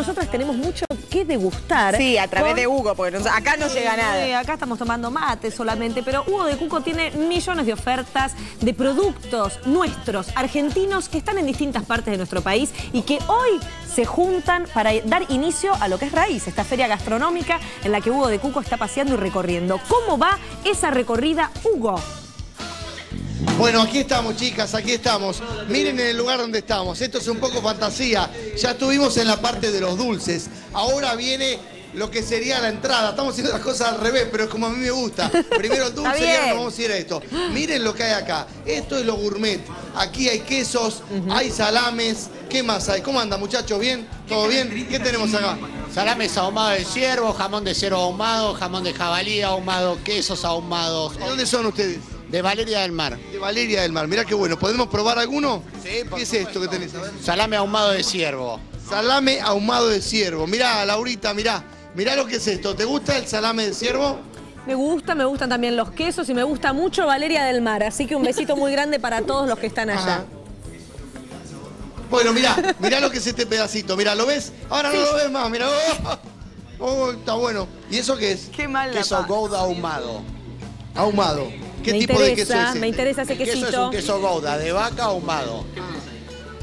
nosotras tenemos mucho que degustar. Sí, a través de Hugo, porque acá no llega nada. Acá estamos tomando mate solamente, pero Hugo de Cucco tiene millones de ofertas de productos nuestros, argentinos, que están en distintas partes de nuestro país y que hoy se juntan para dar inicio a lo que es Raíz, esta feria gastronómica en la que Hugo de Cucco está paseando y recorriendo. ¿Cómo va esa recorrida, Hugo? Bueno, aquí estamos, chicas, aquí estamos. Miren el lugar donde estamos. Esto es un poco fantasía. Ya estuvimos en la parte de los dulces. Ahora viene lo que sería la entrada. Estamos haciendo las cosas al revés, pero es como a mí me gusta. Primero el dulce y ahora vamos a ir a esto. Miren lo que hay acá. Esto es lo gourmet. Aquí hay quesos, hay salames. ¿Qué más hay? ¿Cómo anda, muchachos? ¿Bien? ¿Todo bien? ¿Qué tenemos acá? Salames ahumados de ciervo, jamón de ciervo ahumado, jamón de jabalí ahumado, quesos ahumados. ¿De dónde son ustedes? De Valeria del Mar. De Valeria del Mar, mirá qué bueno. ¿Podemos probar alguno? Sí, por supuesto. ¿Qué es esto que tenés? Salame ahumado de ciervo. Salame ahumado de ciervo. Mirá, Laurita, mirá. Mirá lo que es esto. ¿Te gusta el salame de ciervo? Me gustan también los quesos y me gusta mucho Valeria del Mar. Así que un besito muy grande para todos los que están allá. Ajá. Bueno, mirá lo que es este pedacito. Mirá, ¿lo ves? Ahora no lo ves más, mirá. Oh, está bueno. ¿Y eso qué es? Qué mal. Queso gouda ahumado. Ahumado. ¿Qué tipo de queso es este? Me interesa ese quesito. Queso es un queso gouda, de vaca ahumado.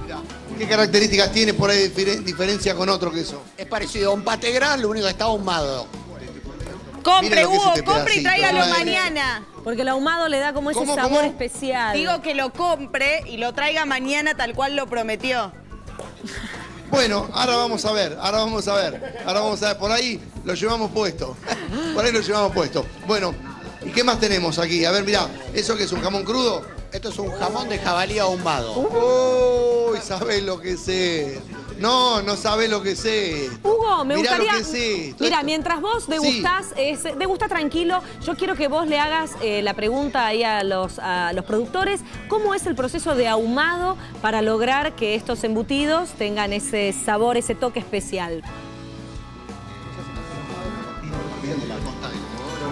Mirá, ¿qué características tiene por ahí diferencia con otro queso? Es parecido a un paté gran, lo único que está ahumado. Compre, Hugo, compre y tráigalo mañana. Porque el ahumado le da como ese sabor especial. Digo que lo compre y lo traiga mañana tal cual lo prometió. Bueno, ahora vamos a ver. Por ahí lo llevamos puesto. Bueno. ¿Y qué más tenemos aquí? A ver, mirá, ¿eso qué es, un jamón crudo? Esto es un jamón de jabalí ahumado. ¡Uy! ¿Sabés lo que sé? No, no sabés lo que sé. Hugo, me gustaría... Mirá lo que sé. Mira, mientras vos degustás, degustás tranquilo, yo quiero que vos le hagas la pregunta ahí a los productores, ¿cómo es el proceso de ahumado para lograr que estos embutidos tengan ese sabor, ese toque especial?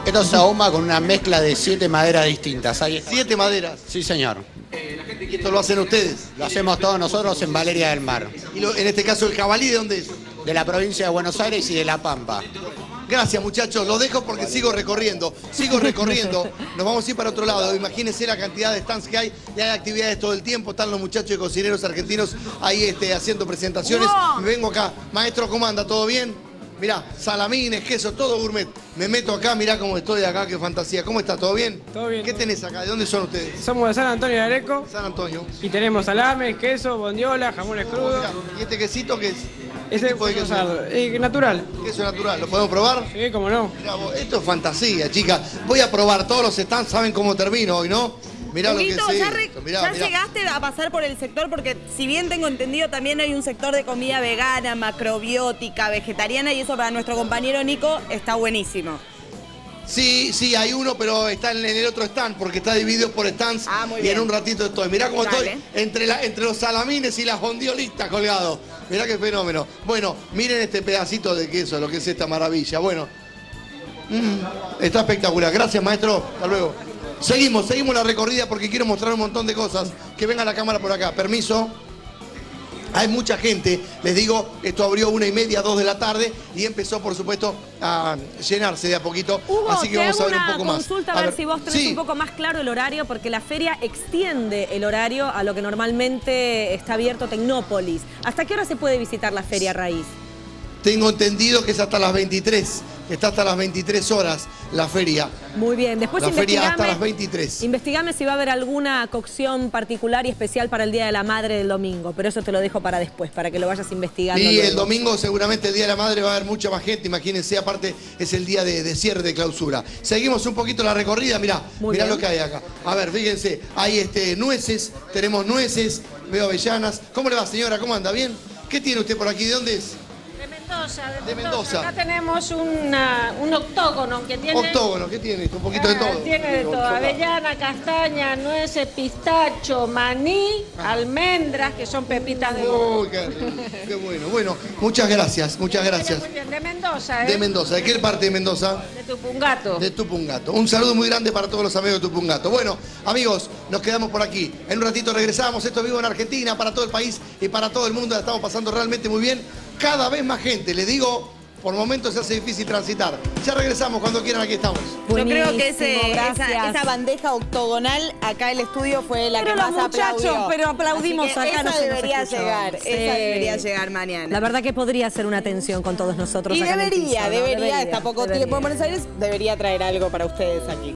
Esto se ahuma con una mezcla de 7 maderas distintas. ¿7 maderas? Sí, señor. ¿Esto lo hacen ustedes? Lo hacemos todos nosotros en Valeria del Mar. ¿Y en este caso el jabalí de dónde es? De la provincia de Buenos Aires y de La Pampa. Gracias, muchachos. Los dejo porque sigo recorriendo. Nos vamos a ir para otro lado. Imagínense la cantidad de stands que hay. Y hay actividades todo el tiempo. Están los muchachos de cocineros argentinos ahí haciendo presentaciones. ¡Wow! Me vengo acá. Maestro Comanda, ¿todo bien? Mirá, salamines, queso, todo gourmet. Me meto acá, mirá cómo estoy acá, qué fantasía. ¿Cómo está? ¿Todo bien? Todo bien. ¿Qué tenés acá? ¿De dónde son ustedes? Somos de San Antonio de Areco. San Antonio. Y tenemos salames, queso, bondiola, jamones crudos. Mirá. ¿Y este quesito qué es? Este tipo de queso natural. Queso natural, ¿lo podemos probar? Sí, cómo no. Mirá, esto es fantasía, chicas. Voy a probar todos los stands, saben cómo termino hoy, ¿no? Mirá lo que mirá. Llegaste a pasar por el sector porque, si bien tengo entendido, también hay un sector de comida vegana, macrobiótica, vegetariana, y eso para nuestro compañero Nico está buenísimo. Sí, sí, hay uno, pero está en el otro stand porque está dividido por stands. Ah, muy bien. Y en un ratito estoy. Mirá cómo estoy entre los salamines y las bondiolistas colgados. Mirá qué fenómeno. Bueno, miren este pedacito de queso, lo que es esta maravilla. Bueno, está espectacular. Gracias, maestro. Hasta luego. Seguimos la recorrida porque quiero mostrar un montón de cosas. Que venga la cámara por acá. Permiso. Hay mucha gente. Les digo, esto abrió 1:30, 2 de la tarde y empezó, por supuesto, a llenarse de a poquito. Hugo, así que vamos a ver un poco más. A ver si vos tenés un poco más claro el horario, porque la feria extiende el horario a lo que normalmente está abierto Tecnópolis. ¿Hasta qué hora se puede visitar la feria Raíz? Tengo entendido que es hasta las 23. Está hasta las 23 horas la feria. Muy bien, después la feria hasta las 23. Investigame si va a haber alguna cocción particular y especial para el Día de la Madre del domingo, pero eso te lo dejo para después, para que lo vayas investigando. Y luego. El domingo seguramente el Día de la Madre va a haber mucha más gente, imagínense, aparte es el día de cierre, de clausura. Seguimos un poquito la recorrida, mirá lo que hay acá. A ver, fíjense, hay nueces, tenemos nueces, veo avellanas. ¿Cómo le va, señora? ¿Cómo anda? ¿Bien? ¿Qué tiene usted por aquí? ¿De dónde es? De Mendoza. Acá tenemos un octógono que tiene... Octógono, ¿qué tiene? Un poquito de todo. Tiene de todo. Avellana, castaña, nueces, pistacho, maní, almendras, que son pepitas de oro. Oh, qué bueno. Bueno, muchas gracias. Muy bien. De Mendoza, ¿eh? De Mendoza. ¿De qué parte de Mendoza? De Tupungato. De Tupungato. Un saludo muy grande para todos los amigos de Tupungato. Bueno, amigos, nos quedamos por aquí. En un ratito regresamos. Esto es Vivo en Argentina, para todo el país y para todo el mundo. La estamos pasando realmente muy bien. cada vez más gente. Les digo, por momentos se hace difícil transitar. Ya regresamos, cuando quieran, aquí estamos. Buenísimo, yo creo que esa bandeja octogonal acá en el estudio fue la que más aplaudió. Pero aplaudimos acá. Esa debería llegar mañana. La verdad que podría ser una tensión con todos nosotros. Y acá debería, en el piso, ¿no? Debería, hasta poco tiempo en Buenos Aires, debería traer algo para ustedes aquí.